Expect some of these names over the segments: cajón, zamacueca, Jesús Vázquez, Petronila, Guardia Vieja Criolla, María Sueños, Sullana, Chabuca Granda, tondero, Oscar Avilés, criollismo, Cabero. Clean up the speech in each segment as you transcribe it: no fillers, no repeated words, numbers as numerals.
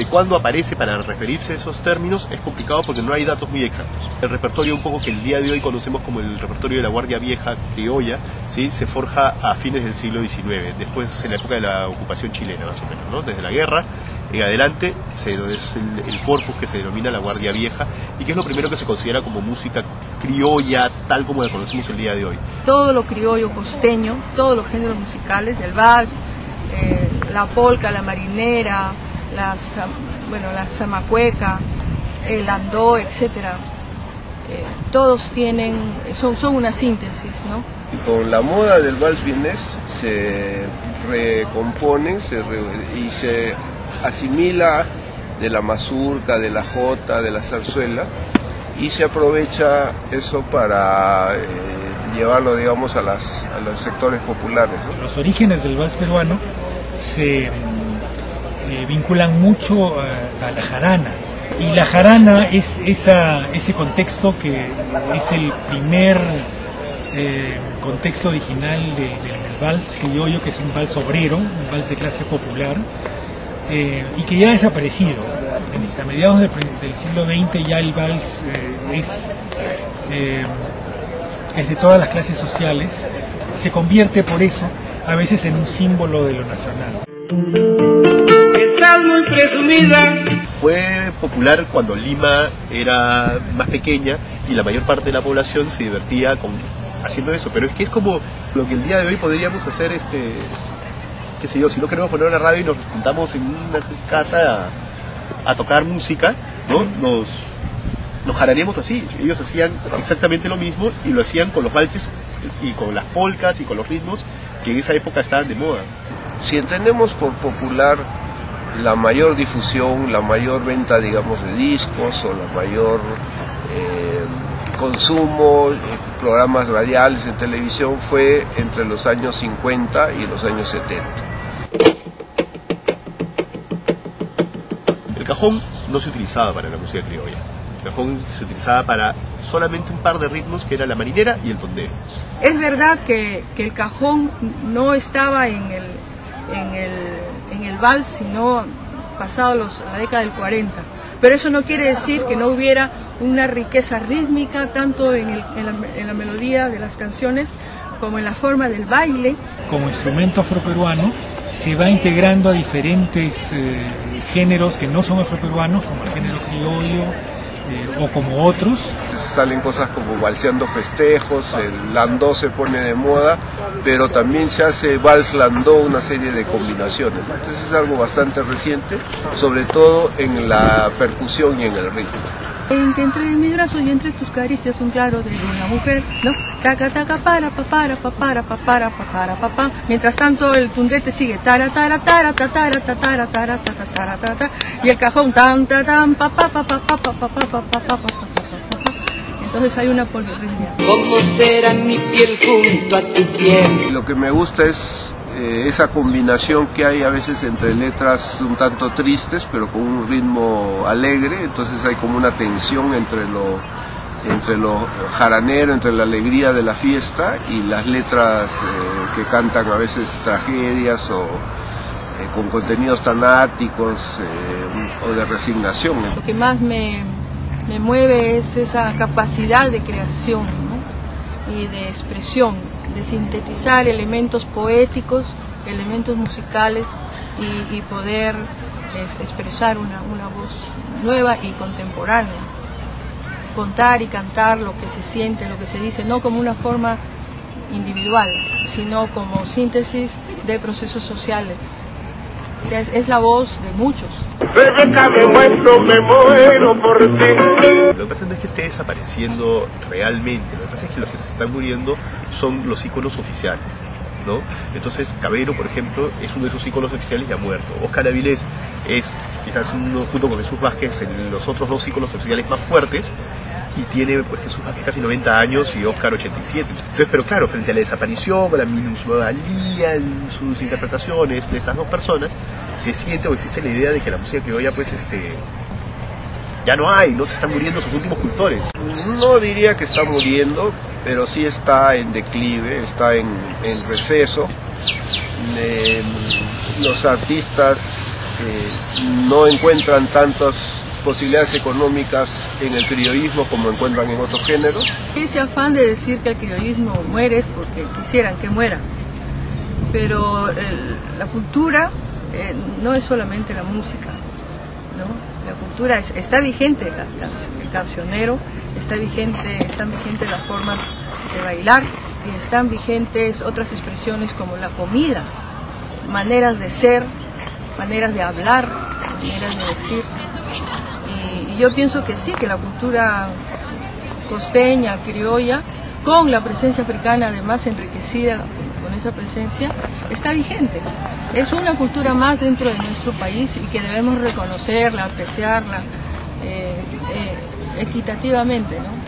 desde cuándo aparece para referirse a esos términos es complicado porque no hay datos muy exactos. El repertorio un poco que el día de hoy conocemos como el repertorio de la Guardia Vieja Criolla, ¿sí?, se forja a fines del siglo XIX, después en la época de la ocupación chilena más o menos, ¿no? Desde la guerra en adelante es el corpus que se denomina la Guardia Vieja y que es lo primero que se considera como música criolla tal como la conocemos el día de hoy. Todo lo criollo costeño, todos los géneros musicales, el vals, la polca, la marinera, la zamacueca, el andó, etcétera. Todos tienen, son una síntesis, ¿no? Y con la moda del vals vienés se recompone y se asimila de la mazurca, de la jota, de la zarzuela, y se aprovecha eso para llevarlo, digamos, a los sectores populares, ¿no? Los orígenes del vals peruano se vinculan mucho a la jarana, y la jarana es ese contexto que es el primer contexto original del vals criollo, que es un vals obrero, un vals de clase popular, y que ya ha desaparecido. A mediados del siglo XX ya el vals es de todas las clases sociales, se convierte por eso a veces en un símbolo de lo nacional. Estás muy presumida. Fue popular cuando Lima era más pequeña y la mayor parte de la población se divertía haciendo eso, pero es que es como lo que el día de hoy podríamos hacer, qué sé yo, si no queremos poner una radio y nos juntamos en una casa a tocar música, ¿no? Nos jaraneamos así. Ellos hacían exactamente lo mismo y lo hacían con los valses y con las polcas y con los ritmos que en esa época estaban de moda. Si entendemos por popular la mayor difusión, la mayor venta, digamos, de discos o la mayor consumo, programas radiales en televisión, fue entre los años 50 y los años 70. El cajón no se utilizaba para la música criolla. El cajón se utilizaba para solamente un par de ritmos, que era la marinera y el tondero. Es verdad que el cajón no estaba en el vals, sino pasado la década del 40. Pero eso no quiere decir que no hubiera una riqueza rítmica, tanto en la melodía de las canciones, como en la forma del baile. Como instrumento afroperuano, se va integrando a diferentes géneros que no son afroperuanos, como el género criollo o como otros. Salen cosas como valseando festejos, el landó se pone de moda, pero también se hace vals landó, una serie de combinaciones. Entonces es algo bastante reciente, sobre todo en la percusión y en el ritmo. Entre mis brazos y entre tus caricias un claro de una mujer, ¿no? Taca, taca, para, papá. Mientras tanto el tundete sigue, tara, tara, tara, tara, tara, tara, tara, tara, y el cajón, tan, tan, tan, papá, papá, papá, papá, papá, papá, papá. Entonces hay una polirritmia. ¿Cómo será mi piel junto a tu piel? Lo que me gusta es esa combinación que hay a veces entre letras un tanto tristes pero con un ritmo alegre. Entonces hay como una tensión entre lo jaranero, entre la alegría de la fiesta y las letras que cantan a veces tragedias o con contenidos tanáticos o de resignación. Lo que más me mueve es esa capacidad de creación, ¿no?, y de expresión, de sintetizar elementos poéticos, elementos musicales y poder expresar una voz nueva y contemporánea. Contar y cantar lo que se siente, lo que se dice, no como una forma individual, sino como síntesis de procesos sociales. O sea, es la voz de muchos. Rebeca, me muero por ti. Lo que pasa no es que esté desapareciendo realmente, lo que pasa es que los que se están muriendo son los íconos oficiales, ¿no? Entonces Cabero, por ejemplo, es uno de esos íconos oficiales y ha muerto. Oscar Avilés es quizás uno, junto con Jesús Vázquez, los otros dos íconos oficiales más fuertes, y tiene, pues, Jesús Vázquez casi 90 años y Oscar 87. Entonces, pero claro, frente a la desaparición, a la minusvalía en sus interpretaciones de estas dos personas, se siente o existe la idea de que la música criolla, pues, ya no hay, no se están muriendo sus últimos cultores. No diría que está muriendo, pero sí está en declive, está en receso. Los artistas no encuentran tantas posibilidades económicas en el criollismo como encuentran en otros géneros. Ese afán de decir que el criollismo muere es porque quisieran que muera, pero la cultura no es solamente la música, ¿no? La cultura está vigente, el cancionero, están vigentes las formas de bailar, y están vigentes otras expresiones como la comida, maneras de ser, maneras de hablar, maneras de decir. Y yo pienso que sí, que la cultura costeña, criolla, con la presencia africana además enriquecida con esa presencia, está vigente. Es una cultura más dentro de nuestro país y que debemos reconocerla, apreciarla equitativamente, ¿no?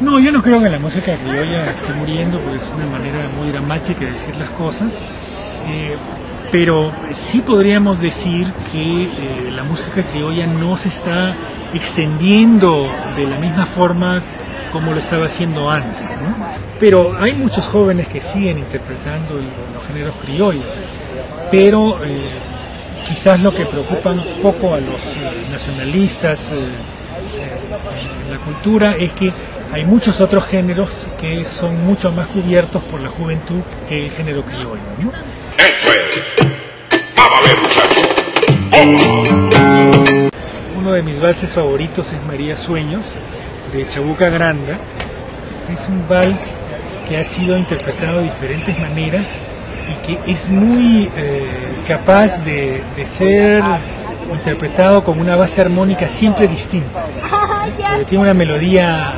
No, yo no creo que la música criolla esté muriendo, porque es una manera muy dramática de decir las cosas. Pero sí podríamos decir que la música criolla no se está extendiendo de la misma forma como lo estaba haciendo antes, ¿no? Pero hay muchos jóvenes que siguen interpretando los géneros criollos, pero quizás lo que preocupa un poco a los nacionalistas en la cultura es que hay muchos otros géneros que son mucho más cubiertos por la juventud que el género criollo, ¿no? Eso es. ¡Vámonos, muchachos! Oh. Uno de mis valses favoritos es María Sueños, de Chabuca Granda. Es un vals que ha sido interpretado de diferentes maneras y que es muy capaz de ser interpretado con una base armónica siempre distinta, porque tiene una melodía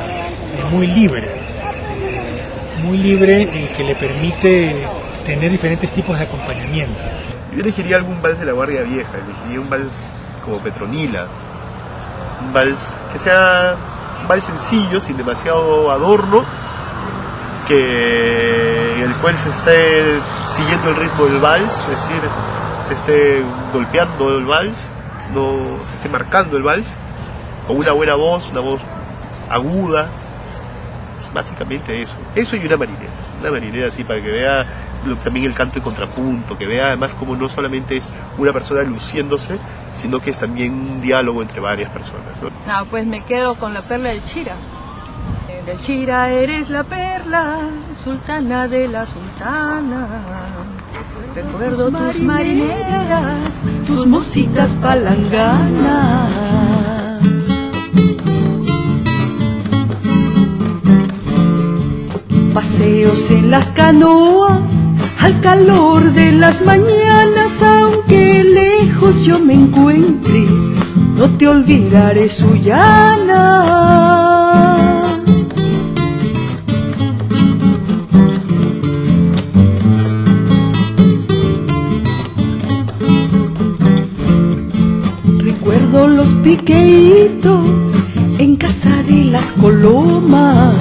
muy libre que le permite tener diferentes tipos de acompañamiento. Yo elegiría algún vals de la Guardia Vieja, elegiría un vals como Petronila, un vals que sea un vals sencillo, sin demasiado adorno, que el cual se esté siguiendo el ritmo del vals, es decir, se esté golpeando el vals, no se esté marcando el vals, con una buena voz, una voz aguda, básicamente eso. Eso y una marinera así, para que vea también el canto y contrapunto, que vea además como no solamente es una persona luciéndose, sino que es también un diálogo entre varias personas, ¿no? No, pues me quedo con la perla del Chira. Del Chira eres la perla, sultana de la sultana. Recuerdo tus marineras, tus mocitas palanganas. Paseos en las canoas, al calor de las mañanas, aunque lejos yo me encuentre, no te olvidaré, Sullana. Recuerdo los piqueitos en casa de las colomas,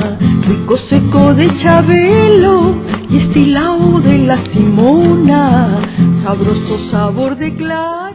rico seco de Chabelo y estilao de la Simona, sabroso sabor de clavo.